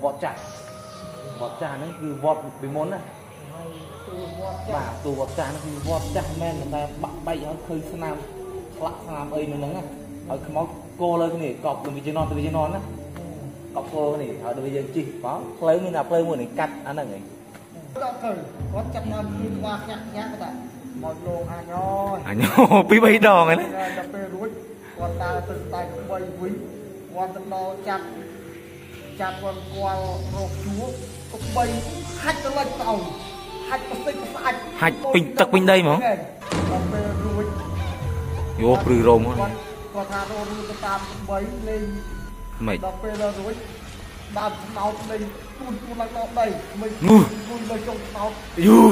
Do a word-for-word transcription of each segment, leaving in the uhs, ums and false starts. Vọt chả, vọt chả nó cứ vọt bị món này. Bà tù vọt chả nó cứ vọt chả men người ta bặn bay nó khơi sang nam, lặn sang nam ấy nó nắng à. Ở cái máu cô lên cái này cọp từ bên trên non từ bên trên non á, cọp cô này ở từ bên trên chi, đó. Lấy như là lấy một này cắt anh là người. Vọt chả nam như ba nhát nhát cái này, một lô à nhoi. À nhoi, bị bay đòn này. Còn ta từ tay cũng bay quý, còn từ đó chặt. Chặt con qua rột chúa cũng bay hạch cái lạnh tàu hạch cái xích cái sạch hạch bình tật bên đây mà vô prư rôm á con ta rô rô ta bấy lên mày đập bê ra rồi đạp tàu lên tuôn tuôn lại tàu đây mình tuôn lên trong tàu yêu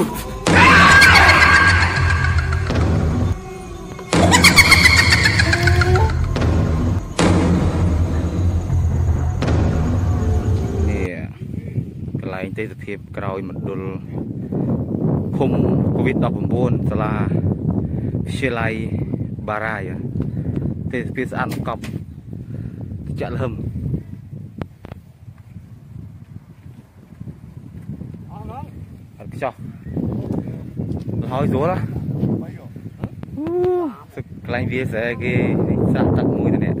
tế thực hiện cày một đôi khung covid đọc một buồn là xe lay bà rai tế thực hiện ăn cọp chặn hầm cho hỏi rúa đó thực lành việc sẽ cái sạt tắt mũi thế này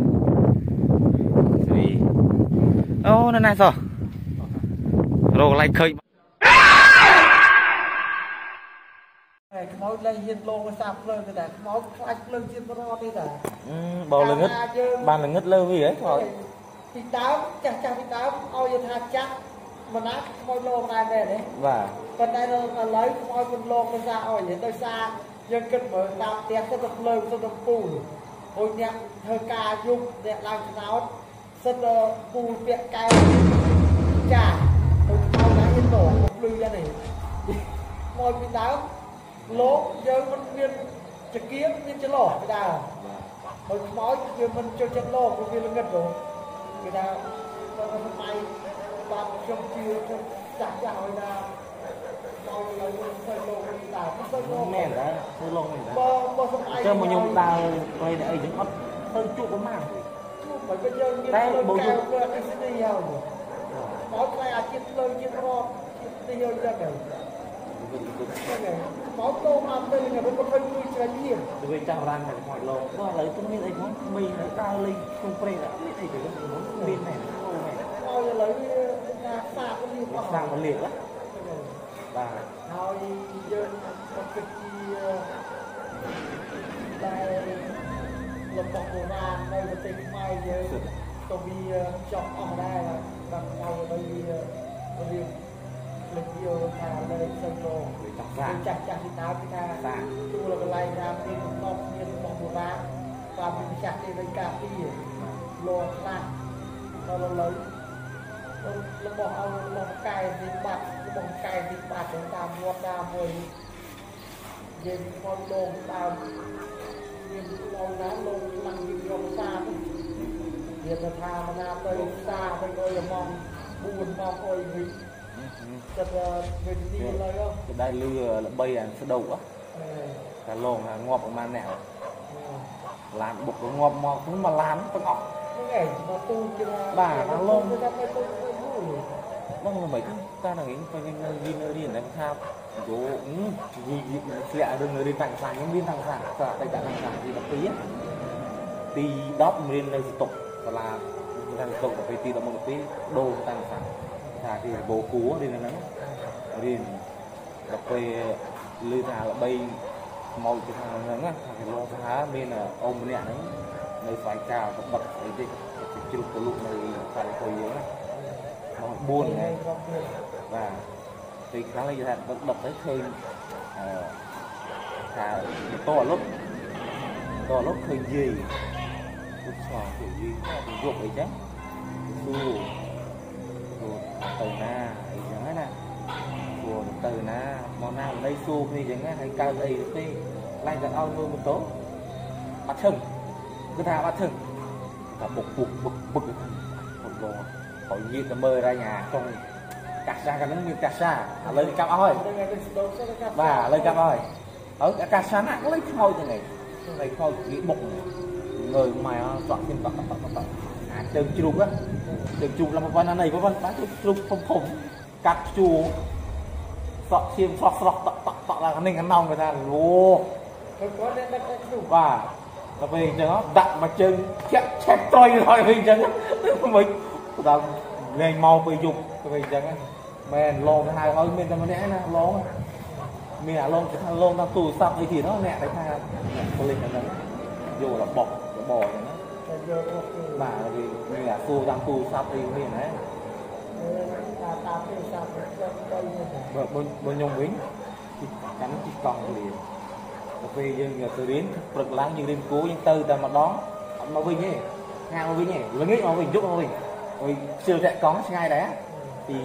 vì ô nó này sao rồi lại khơi máu lên yên lô sao lên cái này máu lách lên trên bờ đây rồi bầu lên ngất ban là ngất lơ gì đấy rồi thì táo chặt chặt thì táo ao yên hạt chặt mà nát máu lô này về đấy và còn đây là lấy máu con lô con ra ở những nơi xa dân kinh mở đào tiền cho tập lơ cho tập phù hồi nhạc thơ ca dung đẹp làm cái áo rất phù tiện cao trà tổ lư ra này mọi bị đá lố giờ mình viên trực kiếm viên chân lỏ bị đá mình nói giờ mình chơi chân lỏ của viên là ngân rồi bị đá hôm nay bạn trong kia trong chặt chặt hồi đá đâu là luôn phải lô bị đá cũng phải lô mẹ đã cứ lô mình đã chơi một nhung đá coi để ấy những ấp hơn chút có màng bởi bây giờ như là bầu dục cái gì nhiều máu này à chiết lôi chiết ro chiết tiêu ra này máu tô máu tươi này nó còn hơi vui chơi nhiều đối với chào lan này mọi lô qua lấy tôi biết đấy món mì lấy cao linh không phê đã biết đấy cái món bên này món này thôi lấy ra xa có liền xa có liền lắm và thôi giờ tập cái đây lập bọc của lan đây là tình mai giờ tôi đi chọn ở đây là bằng nhau đây riêng lực yêu là đây sân đồ chặt chặt chặt thì táo thì ta tôi là cái lay ra thì nó nhiên một bộ đá và mình chặt thì mình cả đi lò là nó là lớn nó bỏ ông nó cài thì bạc nó cài thì bạc chúng ta mua ta với nhìn con đồ ta nhìn con lá lô lằng nhìn con xa Hãy subscribe cho kênh Ghiền Mì Gõ để không bỏ lỡ những video hấp dẫn là người ta không có phải tìm được một cái đồ người ta làm thà thì bố cú đi là nắng đi đập về lưới thà là bay màu thì thà nắng á thì lo thà bên là ông bên nhà nắng nơi phải cào và bật cái gì chụp cái lụm này phải coi nhớ này nó buồn này và thì khá là thà đập thấy thêm thà to lốt to lốt hơi gì Hãy subscribe cho kênh Ghiền Mì Gõ Để không bỏ lỡ những video hấp dẫn. từ chuột á, từ chuột là một con này có con cá chuột khủng khủng, cắt chuột, sọt xiêm sọt sọt tọt tọt tọt là cái này cái nòng người ta lùa, và là vì nó đặt mà chân chép chép tôi rồi vì chân mình, tao lên mau bị dục vì chân mình lon cái hai thôi mình tao mới né nó lon, mình là lon cái lon tao tù sập thì nó nẹt cái hai, tôi lên cái này, dù là bọc bò này nó. Mà vì mình là cô đang cô sắp đi như thế này bên nhông bính cánh chỉ còn liền vì dân từ đến bật láng như đêm cố nhưng từ từ mà đón mà vinh ấy ngang mà vinh ấy lớn ấy mà vinh giúp mà vinh rồi siêu chạy có ngay đấy thì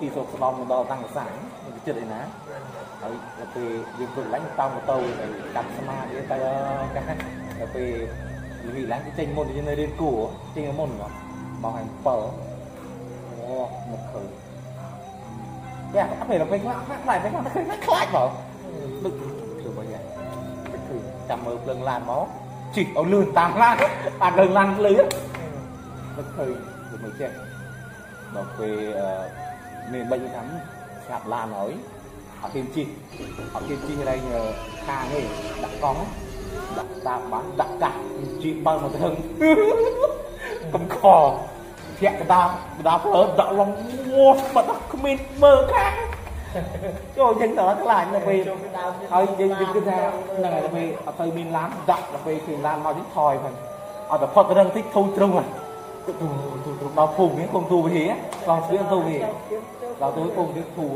thì sụp lòng đò tăng sản cái chuyện này ná vì dân bật láng tao một tàu để đặt sama với tay cái này vì vì láng cái tranh môn thì nơi đến cũ tranh cái môn đó bảo hành phở một khử cái à phải là phải khác lại phải khác khác khác bảo được được bao nhiêu chạm mờ lưng lan máu chỉ ở lưng tám lan à lưng lan lưới được khử được mấy chuyện bảo về miền Bắc thắm chạm lan nói ở Kim Chi ở Kim Chi ở đây nhờ hàng này đã có đặt ta bán đặt cả chị bao một thân cầm cò thiệt ta đã phở đã lòng mua mà ta không biết mơ khác cho dân đó là như vậy thôi dân dân cứ theo là ngày về ở thời miền Nam đặt là về miền Nam mau chút thòi phần ở tập phật cái đơn thích thôi trung rồi tụi tụi tụi bao phùng cái con tu thì á còn phía tu thì vào tối cùng cái thù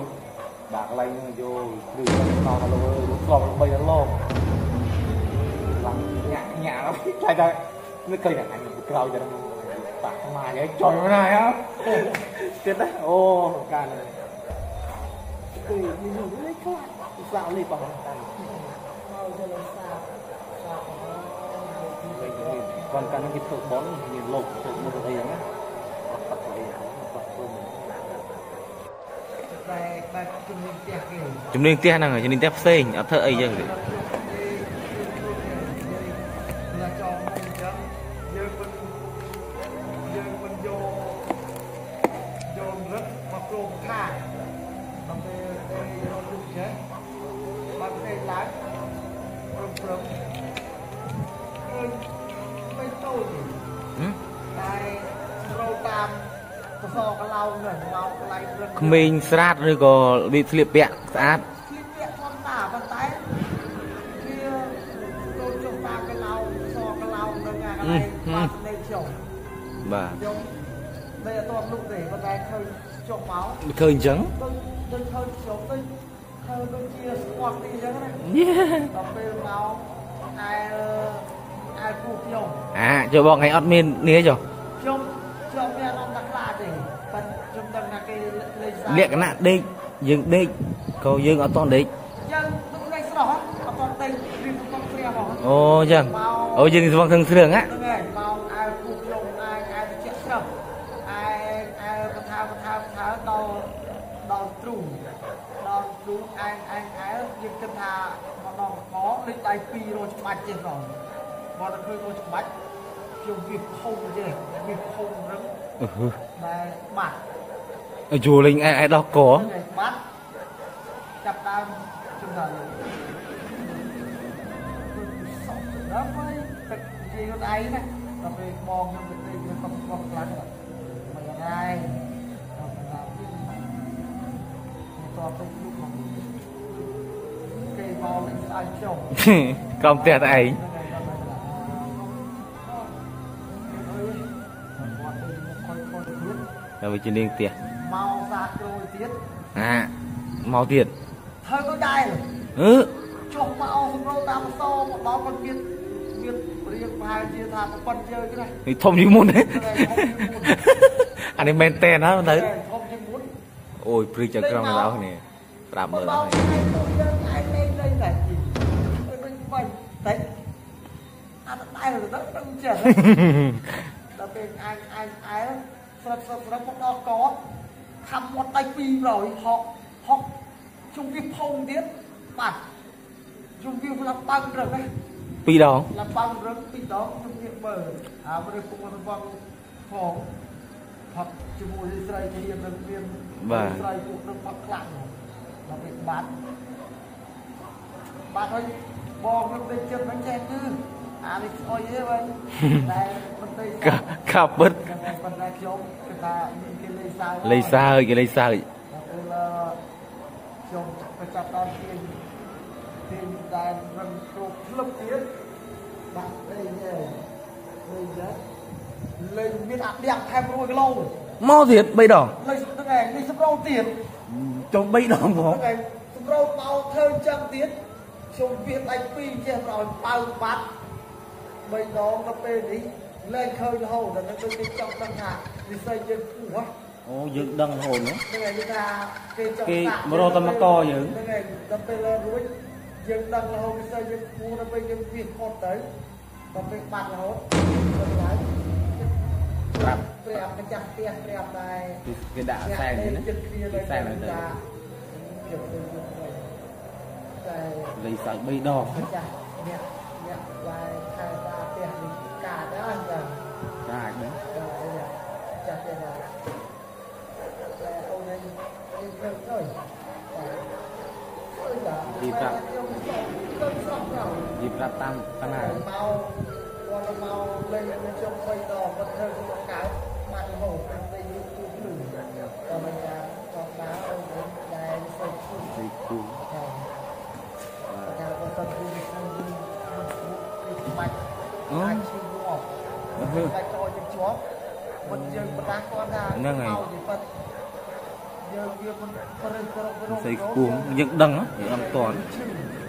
bạc lanh vô rửa nó là luôn còn bây giờ lo nhà nhà nó chạy ra nó cây là anh một câu cho nó bạc mà để trời hôm nay á chết đấy ô cả này cười mình dùng lấy cát dạo đi bằng tay còn cả những cái thợ bón nhìn lột thợ một cái gì á tập này tập luôn chúng liên tiếp năng ở chúng liên tiếp xinh ở thợ ấy giờ mình sát rồi có bị liệt bẹn sát bà khơi trắng à cho bọn ngày admin né rồi liệt cái nạn địch dừng địch cầu dừng ở toàn địch ô dừng ô dừng bằng thường thường á dù linh ai ai đó có không tiệt ấy là vì chuyện liên tiệt mau ra rồi tiết à mau tiệt thôi có đai rồi ừ chọc mau rồi tao so một bao con tiết tiết riêng hai chia thà một con chơi cái này thì thông như muốn đấy anh em men ten á thấy ôi pre chặt răng là áo này làm mờ lắm này ăn đai rồi rất đông trẻ là bên anh anh ấy rất rất rất có có thăm một tay pi rồi họ họ chung cái phong tiết bản chung cái là băng rồi đấy pi đó là băng rất pi đó chung cái bờ à bờ cũng là băng khổ hoặc chụp mùi dây thì em được viên dây cũng được phát lặng là việc bán bạn ơi bò ngực đây chân bánh chèn chứ à thì coi dễ vậy này mình tây cà bớt mình này kiểu người ta những cái lây xa lây xa ơi cái lây xa ấy kiểu phải chặt đòn tiền tiền tài rừng trục lấp tiền bạn đây nhỉ đây nhá lên biết ăn đẹp thêm nuôi cái lâu mau thiệt bây đỏ lên cái này đi sắp rau tiền cho bây đỏ không cái này sắp rau bao thơm trăm tiền trong việc anh phi trên rồi bao bát bây đó nó bên đi lên khơi hồ là nó tôi đi trong đăng hạ đi xây trên phủ á ô dựng đăng hồ nữa cái này chúng ta cái mô tô tăm co vậy cái này đâm bên lên núi dựng đăng hồ đi xây trên phủ nó bên dân việt con tới còn bên bạc là hốt cái đẹp cái chặt tiền đẹp này cái đã sang đấy cái sang này tới lấy sợi bay đỏ đi tập đi tập tăng tăng hàng lên trong bay đỏ vật hơn cái mặt hồ mình lại coi những chó mình giờ mình đá con ra màu gì phật giờ giờ mình phơi phơi xây cuồng những đằng á những đằng toàn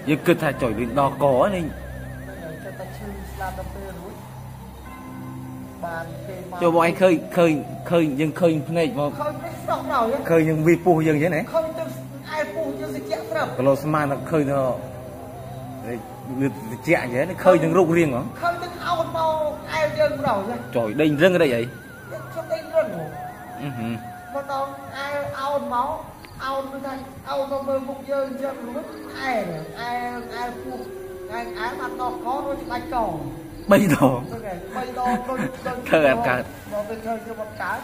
những cơn thải chổi bị đo có nên cho bọn anh khơi khơi khơi nhưng khơi này vào khơi nhưng vi phù nhưng thế này khơi từ ai phù nhưng sẽ chết đâu còn Osman là khơi nó chạy thế nó khơi những rụng riêng hả khơi những ao bao ai riêng đầu ra trời đây riêng ở đây vậy trong đây riêng hả con tao ai ao máu ao nó thành ao nó bơi bụng dơ riêng lúc ai ai ai phụ ai ai mặt nó có đôi bạch cỏ bây đồ bây đồ đôi đôi thơ em cả nó bên thơ cho một cái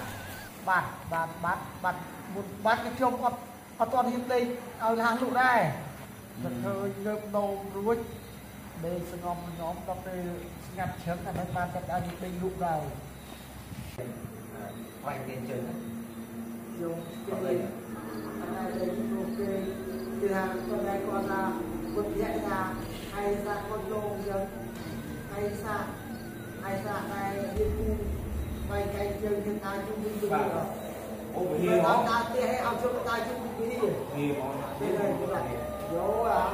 bạt bạt bạt bạt một bát cái trông con con toàn hiện đây ở hàng lụt này thật hơi ngâm đầu ruột đây sẽ ngom nhóm cà phê ngặt chấm thành bánh ban thật ăn bên lúc đầu quanh cái chân chiều cái này đây ok từ hàng con đây con ra con dễ ra hay ra con lô giống hay ra hay ra này đi cu quay cái chân chân tay chung đi chung đi rồi đó ta tia hay ăn chung tay chung đi đi đây đây cũng là vô à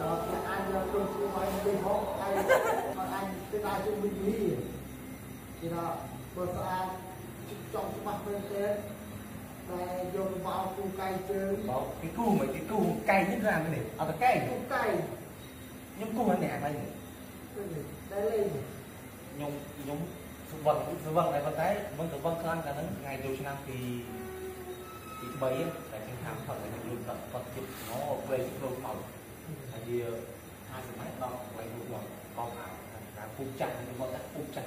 rồi anh cho tôi xin mời đi hốt anh anh cái tay chung bình đi thì là bữa sáng trong cái mặt bên trên này dùng vào củ cay chứ cái củ mấy cái củ cay nhất ra cái này à cái cay củ cay nhưng củ nó nhẹ này đây lên nhúng nhúng sự vận sự vận này vận cái vận sự vận khăn cả những ngày đầu năm thì thì bấy tại cái hàng phật này dùng tập phật chụp nó về cái đồ màu tại vì hai mươi mấy to quay một vòng con ảo là phun chặt thì bọn đặt phun chặt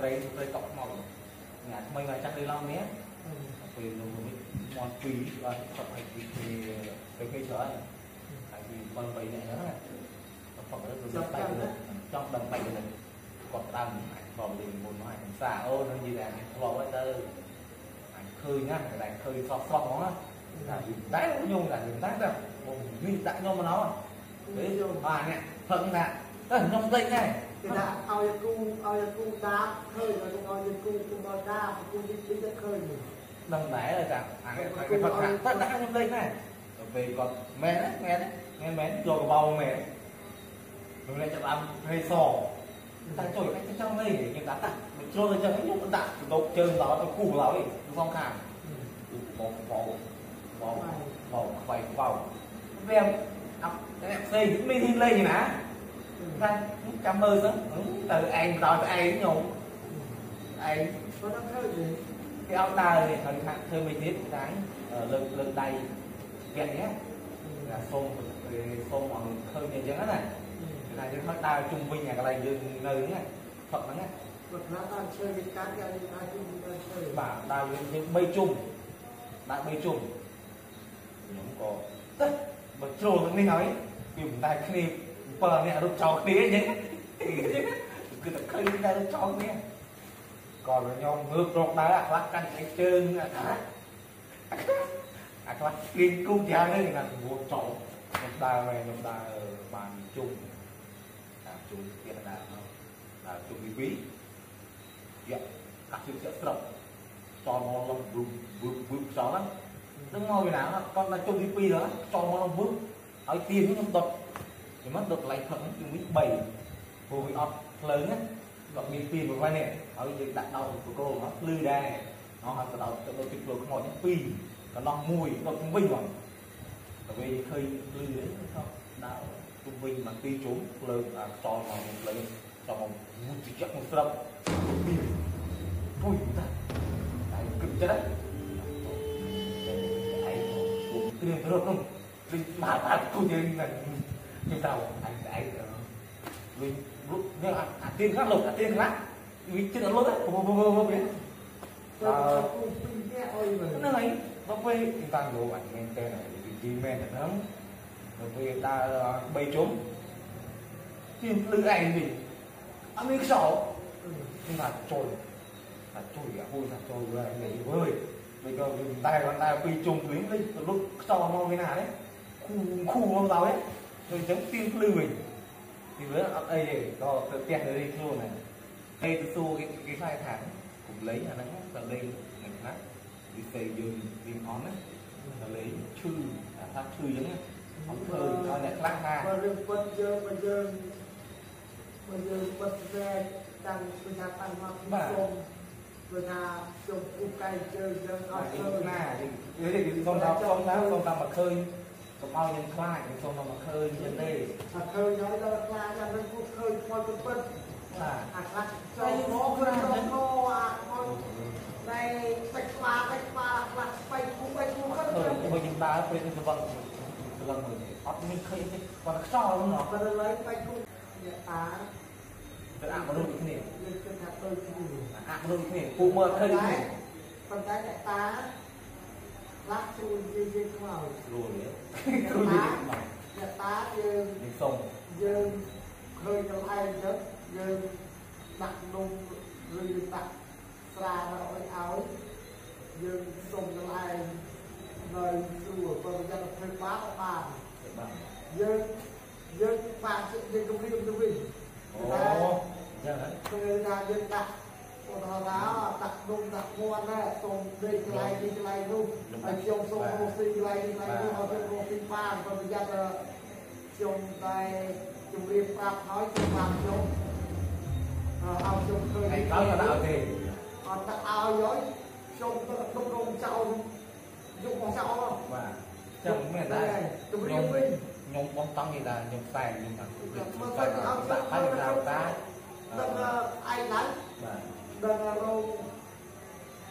đây đây cọc màu nhà mình là chắc đi long nhé vì nó mòn phí và tập hành thì cái cây chở tại vì con bấy này nó là phật nó tay trong đầm bầy này còn đầm còn liền một mái xà ô nó như là vòng ấy tơ khơi nhá cái này khơi sọt sọt nó á là dùng tái cũng nhung là dùng tái đâu một duy tại nhung nó đấy nhung bà nè thằng nè tất cả nhung dây này thì đã ao dân cu ao dân cu đá khơi rồi ao dân cu cũng đòi đá cũng đi đi rất khơi rồi đầm đáy là cả cái cái vật cả tất cả nhung dây này về còn mẹ đấy mẹ đấy mẹ mẹ rồi có bao mẹ rồi lại chậm ăn hơi sò ta chổi cái trong đây để những đá tặng mình cho rồi cho những nhung đá đục chân đó nó cù lão đi phong khảm bỏ bỏ bỏ bỏ quay vào em cái em xây những mini lên gì mà đây cảm ơn đó từ anh đòi từ anh nhổ anh có nó khơi gì cái ông ta thì thằng thằng thơ mình tiếp cái lực lực đầy vậy nhé là xôn xôn mọi người khơi như thế này là những hơi ta trung bình nhà cái này như nơi này phật lắm á Bảng đào lên thêm mây trùng, đại mây trùng nhóm có tất bật trồ thằng này nói vì một đại khi bờ này lúc cháu kia nhé cứ tập khơi lên đây lúc cháu kia còn là nhóm ngược rộng đá là lắc canh cái chân là đá lắc kinh cung giá đây là một chỗ nhóm đào này nhóm đào ở bàn trùng đào trùng kia là đào đào trùng bí bí dạ các chú sẽ trộn cho nó lòng vượt vượt vượt gió lắm nó ngồi nào con là chung cái pi đó cho nó lòng vượt ở tiền nó đột thì mất đột lại thuận chung với bảy hồi ọp lớn á gọi miền tiền một vai này ở dựng đặt đầu của cô nó lư đà nó học từ đầu từ đầu tuyệt vời ngồi những pi nó lòng mùi nó cũng vinh rồi tại vì khơi lư đấy không đạo trung vinh mà tuy trốn lớn là cho nó lớn cho nó một chỉ chắc một sớm vui ta tại cực cho đấy tại cũng tiền rồi không vì mà bạn tôi nên là như tao anh anh vì lúc nếu là tiền khác lộc là tiền khác vì chưa lỗ đấy không không không không biết nó này nó quay thì ta ngồi ảnh men tên này vì gì men thật lắm rồi ta bay trốn tiền lư ảnh gì anh ấy sổ nhưng mà trồi là trôi cả vui là trôi về nghỉ vơi bây giờ dùng tay con tay quy trùng luyến đấy lúc sau mong cái nào đấy khu khu ông tao đấy rồi giống tim lưu mình thì với ở đây để cho tiền ở đây luôn này đây tôi xua cái cái hai tháng cũng lấy là nó là đây ngày khác đi xây dựng tìm hóm đấy là lấy chư là phát chư giống này không thường là lại lát ha bây giờ bây giờ bây giờ bây giờ bây giờ đang bây giờ tăng hoa rồi là trồng củ cây chơi dân ao chơi na thì thế thì con tao con tao con tao mà khơi con bao nhiêu khoai con tao mà khơi trên đây mà khơi nói ra là khoai ra nên cũng khơi khoai cũng bớt à à đây nó cứ trồng nó à con đây sạch qua sạch qua là bay cú bay cú hết rồi bây giờ ta bây giờ vận vận người ấp mình khơi cái còn sao luôn nó còn lấy bay cú à cái ăn mà luôn cái này ăn luôn cái này cụ mượn hơi này con cái lại tá lát chui dây dây không màu rồi đấy chui dây tá dây sông dây hơi trong ai rất dây đặt nung lưỡi đặt ra rồi áo dây sông trong ai rồi chui con ra hơi quá ba dây dây ba dây công viên công viên người ta dân đặt còn họ đã đặt đông đặt ngon đấy xong đây cái này đi cái này luôn anh chồng xong công ty cái này cái này luôn họ chơi công ty ba còn bây giờ là chồng tay chồng đi phạm nói chồng phạm chồng ao chồng chơi anh nói là đạo gì họ đặt ao dối chồng đông đông cháu dùng con cháu không mà chồng người ta chồng đi nhung bóng tông thì là nhung tài nhung thằng cụ được coi là bạn phải được đào ta đừng ai đánh đừng đâu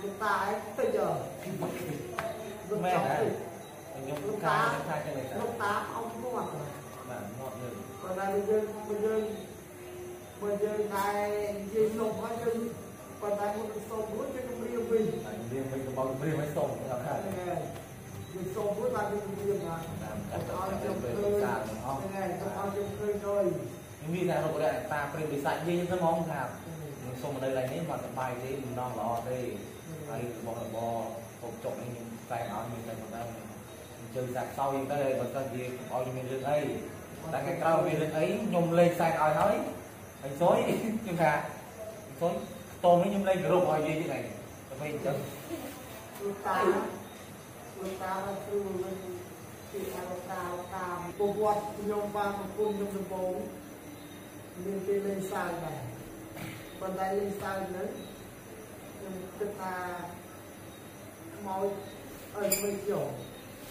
nhung tài bây giờ nhung tài nhung tài nhung tài ông cũng mặc rồi còn đây bây giờ bây giờ bây giờ này gì nông quá chứ còn đây một sông bút cái công viên mình riêng mình có bao riêng mấy sông là khác mình sông bút là công viên mà như là nó lại ta phải bị sạch như thế mong làm xong ở đây này nếu mà bài thì mình non lò đây đây bò bò cột trộn mình tay nó mình tay một tay chơi sạch sau như thế này còn gì bao nhiêu mình được ấy tại cái cao mình được ấy nhung lên sạch rồi nói anh xối nhưng mà xối tôi mới nhung lên cái rụng rồi gì thế này phải chấm ta ta là từ thì tao tao tao bố bố nhông ba một cung nhông được bố nên cái lên sai này còn đây lên sai nữa tức là máu ở bên kiểu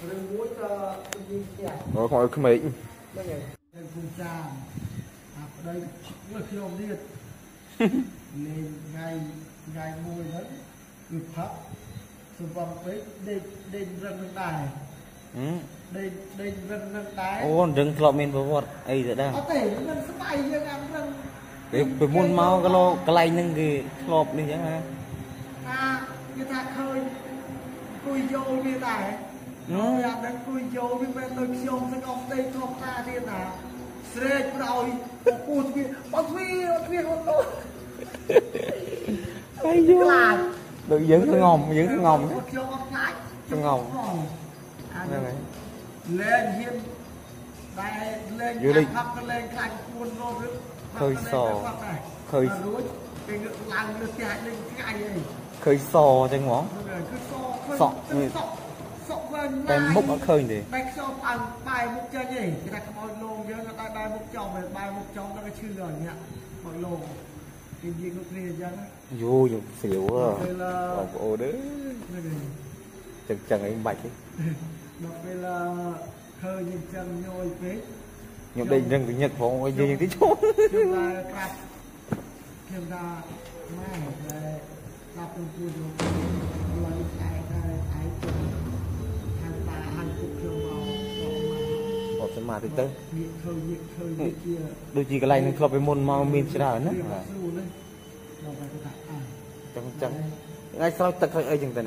rừng mũi cho đi kẹt nó khỏi cái mấy đây đây cùng trà ở đây là khi ông điên nên ngày ngày môi đấy được thấp rồi vòng tới đêm đêm răng bên đài đây đây rừng rừng tái ôn rừng cọp mình vừa vọt ấy giờ đang có thể rừng sấp bay rừng ăn rừng để để muốn máu cái lo cái lây nâng cái lọp đi chẳng hạn à người ta khơi cùi vô như này nó là đang cùi vô bên bên tôi kêu sang ông tây thọ ta đi nè sệt rồi bút vi bút vi bút vi con tôi ai vô được giữ cái ngòm giữ cái ngòm cái ngòm lên hiên lên khắp cái lên cạnh cuốn luôn nữa khơi sò khơi khơi sò trên ngón sọ cái múc nó khơi gì bài múc chơi gì người ta coi lông nhớ người ta bài múc chồng này bài múc chồng nó cái chư rồi nhỉ mọi lông cái gì nó kia vậy vô nhục xỉu à ồ đấy chừng chừng anh bạch ấy đặc biệt là khơi nhìn chừng nhồi phết nhưng đây rừng thì nhật phong ôi gì tí chốn chúng ta cặp chúng ta mai về cặp cùng cùng rồi chạy chạy chạy hàng ta hàng chục kêu màu bỏ xem mà thì tới đôi khi cái này nó club với môn màu mình sẽ đào nữa chẳng chẳng ngay sau tật hơi ấy chẳng tận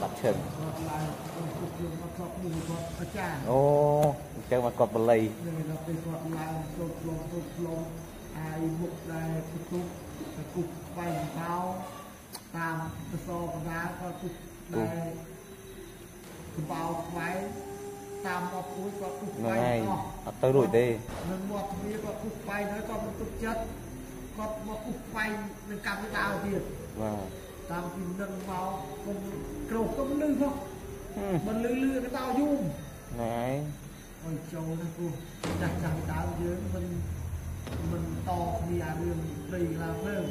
bắt chừng ô cái mà cọp bầy ai mục đây cục cục vàng bao tam so đá có cục đây bao máy tam có cuối có cục vàng nó tới rồi đây nó một cái có cục vàng nó có một cục chất có một cục vàng nó cầm cái tao tiền tao tìm nâng máu con cầu có một lưng không mình lư lư cái tao dung này ôi châu nó cô chặt chặt tao dưới mình mình to đi à đường tùy làm hơn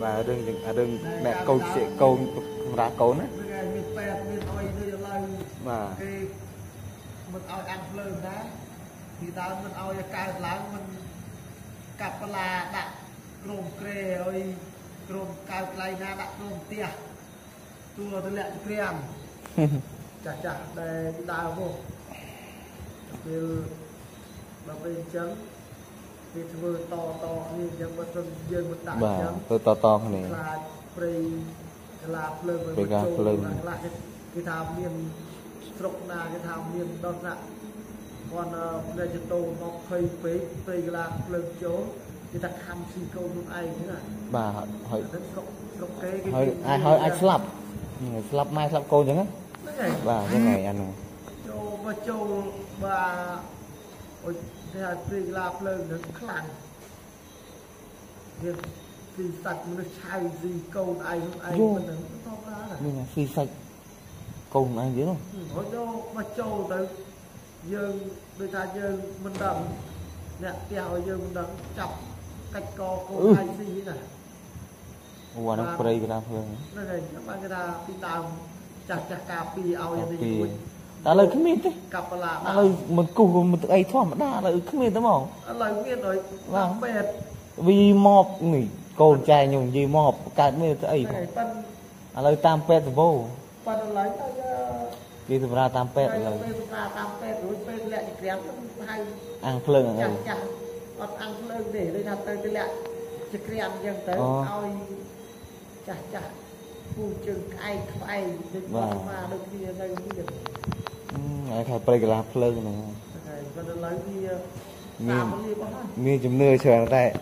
bà đừng đừng à đừng mẹ câu chuyện câu đá cấu nữa mà mình ao ăn lơ đá thì tao mình ao cài lá mình cặp là đặt gồm kề ơi gồm cài lại na đặt gồm tia tua tôi lại kèm chặt chặt đây đào vô từ là bên trắng thì vừa to to như dân một dân dân một đại trắng to to này là cây là lên với cây lên là cái thảm miên rộng na cái thảm miên đón dạ còn đây cho tôi nó hơi phế cây là lên chỗ cái thằng ham si câu luôn ai thế này bà hỏi hỏi ai hỏi ai slap slap mai slap cô chứ á bà cái này anh này châu và châu bà ôi thế là tùy lạp lên nó khẳng thì tùy sạch nó chai gì câu ai không ai mà nó to ra là mình là tùy sạch câu ai biết không ôi châu và châu tới dương người ta dương mình đầm nè kéo dương mình đầm chọc cách co câu ai gì thế này ủa nó play cái nào phương nó này các bạn người ta đi tàu chặt chặt cà phê ao như thế này đã lời không biết đấy cặp là đã lời một củ một tụi ấy thoải mái đã lời không biết đúng không đã lời không biết rồi vâng vì mọp người cồn trai nhung gì mọp cái mấy tụi ấy đã lời tam pet vô đi từ ra tam pet rồi ăn phơn rồi ăn phơn để đây là tới cái lẹ chỉ kèm dân tới ao chặt chặt cùi chừng ai ai đừng mà đừng đi đây đi ai khai plei cái lá phơi này miên chấm nưa chờ tại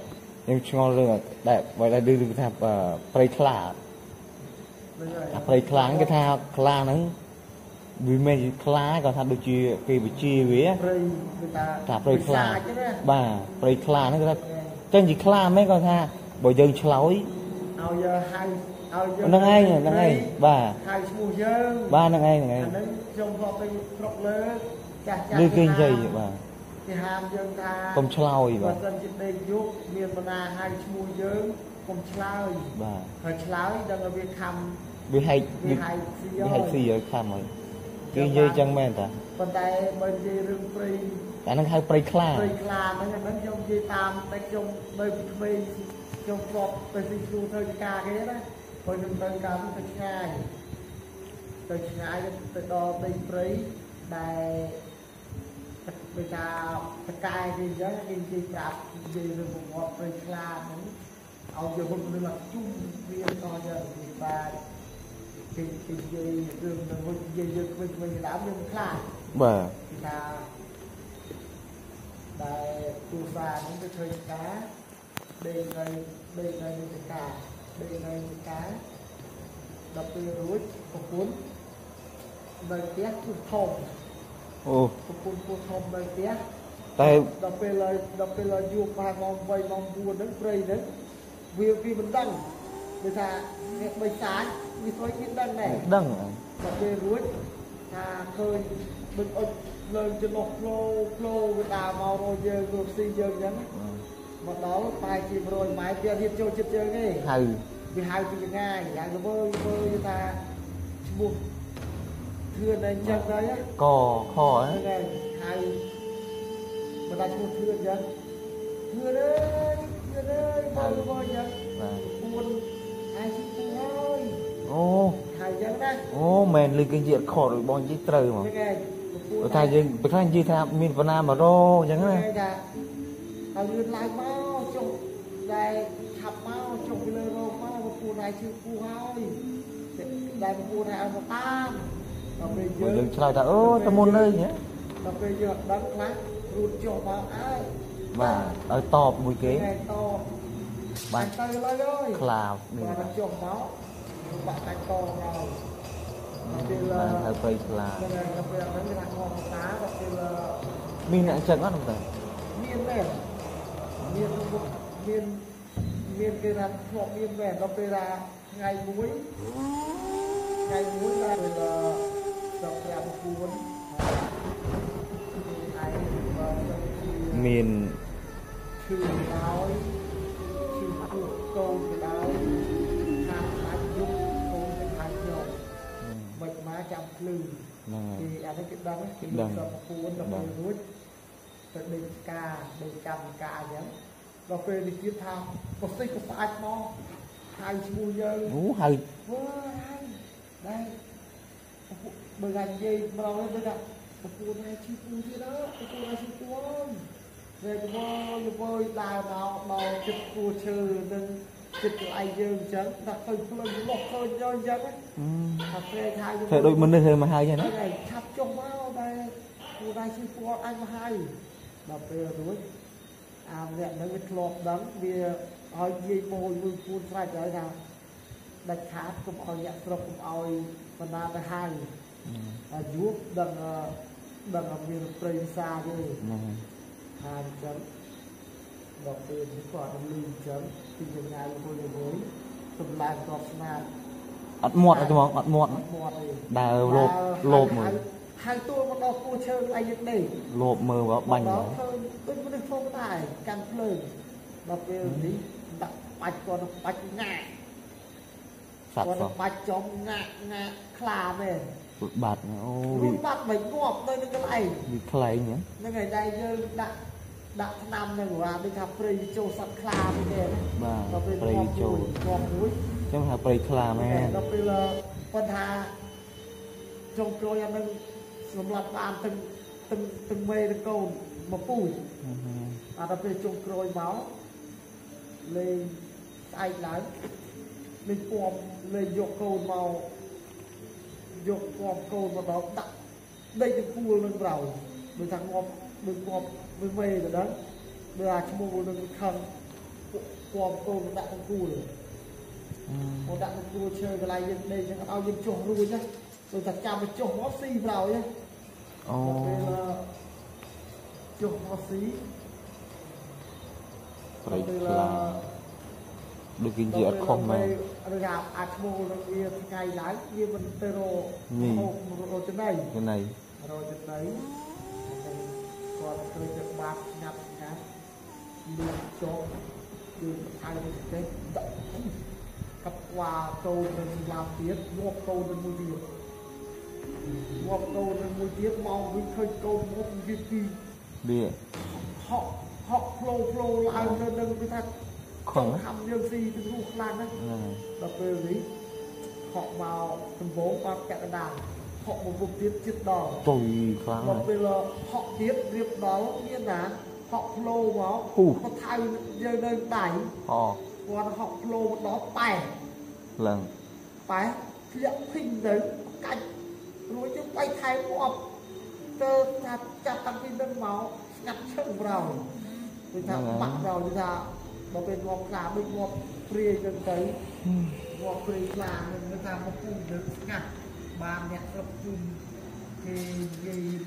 em ngon luôn đại vậy là đưa được cái tháp plei khla plei khla cái tháp khla nó vì miên khla còn tháp được chi kỳ bị chi vía tháp plei khla bà plei khla nó cái tháp chân gì khla mấy con tháp bởi dân chối năng ai nhỉ năng ai bà ba năng ai năng ai đưa kinh dây vậy bà không chlau gì bà Cùng cháu bà cháu đang ở việc khám bị hay bị hay gì ở khám rồi cứ như chẳng men ta còn tại bên gì rừng phi cả năng hay phi kha phi kha nó là bên trong gì tam bên trong bên phi trong cọp bên phi du thời ca cái đó bên trong thời ca cũng thời ca thời ca từ đó bên phi đại bây giờ cái gì đó cái gì gặp gì rồi cũng ngọt phi kha ông giờ hôm nay là chung viên to giờ thì bà thì thì về đường là hôm về giờ mình mình đã mình khai bà là tại tu pha những cái thời cá đây đây đây đây thời cá đây đây cá đập từ núi cột cuốn đời tiếc cột thòng ô cột cuốn cột thòng đời tiếc tại đập về lời đập về lời du pha mong vây mong vua đến đây đến vì vì mình đăng bây giờ bây sáng vì thôi cái đăng này đăng và về ruột à khơi mình ơi lên trên lộc lô lô người ta màu rồi giờ ruột xì giờ nhá mà đó bài chỉ rồi máy kia điệp chơi chơi chơi nghe thầy vì hai từ ngày là nó bơi bơi người ta buộc thưa này chân đấy á cò cò ấy thầy người ta buộc thưa chân thưa đấy Hãy subscribe cho kênh Ghiền Mì Gõ để không bỏ lỡ những video hấp dẫn. Hãy subscribe cho kênh Ghiền Mì Gõ để không bỏ lỡ những video hấp dẫn. Và ở to mùi kế bạn là chồng máu bạn anh to rồi là phải là mình lại chân mắt không phải miên này miên miên miên cái là họ miên vẻ nó về là ngày muối ngày muối là đọc đẹp cuốn miền chư đáo chư cụ câu cái đáo tham ái dục câu cái tham dục bệnh má chậm lừ thì anh cái đắng thì tập cuốn tập nuốt tập đền ca đền chậm ca nhá cà phê đi kiếm tham có xây có phải mo hai mùi dơ ngủ hay đây bữa ngày gì mà nói bữa nào cuốn này chư cuốn gì đó cuốn này chư cuốn về vô vô đào đào đào chụp cua chừ nên chụp lại dương chấn đặt hơi lên một hơi do dân á thật ra hai đôi đôi mình hơi mà hai vậy đó thắp trong máu đây cua đây chư cua anh mà hai đập về đuối à mẹ nó bị lột đắng vì hỏi gì mồi mương cua sai rồi nào đặt tháp cũng hỏi nhận rồi cũng hỏi mà na về hai giúp đằng đằng miền tây xa đi hai chấm đọc tiền chỉ còn năm chấm thì hiện nay tôi được với tầm lại còn là ắt muộn rồi không ắt muộn bà lột lột mờ hai tôi còn đó cô chơi ai nhất này lột mờ và bành đó tôi có được phong tài cam lời đọc tiền thì đặt bạch còn bạch ngạ còn bạch trong ngạ ngạ khla về bột bạt nó bị bạt bánh ngọt đây nó cái này bị khay nhá nó ngày đây như đã đã năm này của anh đi học pre châu sắt kha bên đây bà pre châu ngọt muối trong học pre kha mẹ nó bây giờ con thà trong coi anh đang làm lặt bàn từng từng từng mê từng câu mà phủi à nó bây giờ trong coi máu lên ai lái lên pom lên vô câu màu vô con câu mà đó đặt đây cái cua lên rầu mình thằng ngọc mình ngọc mình về rồi đó bây giờ chúng mua lên khăn con câu đặt con cua rồi con đặt con cua chơi cái này đây chẳng ao dân chỗ luôn nhá rồi thật cha mình chỗ nó xì vào nhá chỗ nó xí đây là được kinh dị không mà gặp ác mô là ngày lái như mình tơ rô rồi trên này trên này rồi trên đấy còn được bạc nhập cá được chỗ đường ai là thực tế cặp quà câu đơn giản tiết một câu đơn môi trường một câu đơn môi tiết mong với khơi câu một việc gì bia họ họ flow flow lại đơn đơn cái thằng không làm điều gì thì luôn làm đấy đặc biệt gì họ vào thành phố và cả đàn họ một vùng tiết tiết đỏ tùy khoáng đặc biệt là họ tiết tiết đó nghĩa là họ flow máu họ thay giờ đây tải họ còn họ flow đó tải lần tải liệu hình đấy cạnh rồi chứ quay thái của cơ chặt chặt tăng kinh đơn máu ngặt chân vào người ta mặc vào người ta bảo vệ ngọt cả bên ngọt phê chân tới ngọt phê là người ta một cung đứng ngặt ba mẹ tập cung thì gì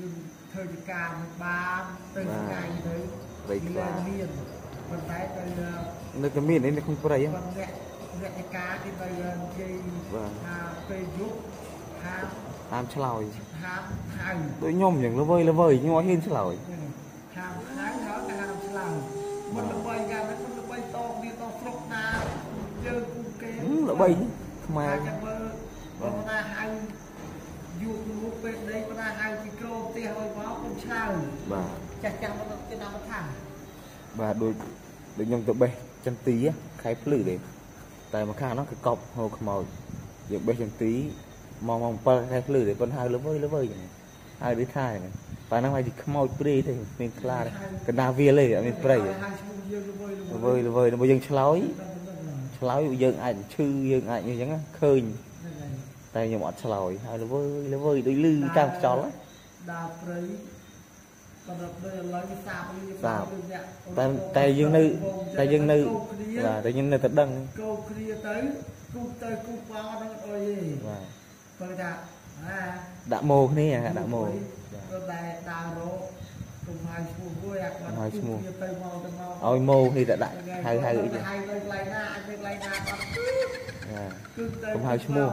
thời gian ba tới ngày đấy vậy là miền còn cái từ nơi cái miền đấy là không có đấy á mẹ mẹ cá thì bây giờ gì à cây dốc ham ham chảo ham hành tôi nhom những nó vơi nó vơi nhưng mà hiên chảo ham hái nó là ham chảo mình là vơi ra nó cũng là vơi to đi to phốt na chơi cung kê là vơi mà chúng ta hay dù một bên đấy chúng ta hay micro thì hơi máu cũng sao và chắc chắn nó sẽ nằm thẳng và đôi đôi nhông tụi bé chân tí á khai phử đấy tại mà khá nó cái cọc hồ màu dựng bé chân tí mong mong pa khai phử để con hai lớp vơi lớp vơi này hai đứa thai này và năm nay thì màu pre thì mình kla đấy cái na vía lên ở mình pre vơi vơi nó bây giờ chói chói dựng ai chư dựng ai như vậy á khơi tay nhom ọt sỏi hay là vơi là vơi đôi lư cam chó lắm. Tay tay dương nữ tay dương nữ là tay dương nữ thật đăng. Câu kia tới cung tới cung bao đó rồi gì. Vâng. Đã mồ cái này hả đã mồ. Ôi mồ thì đã đại hai hai gửi. Hai hai mua.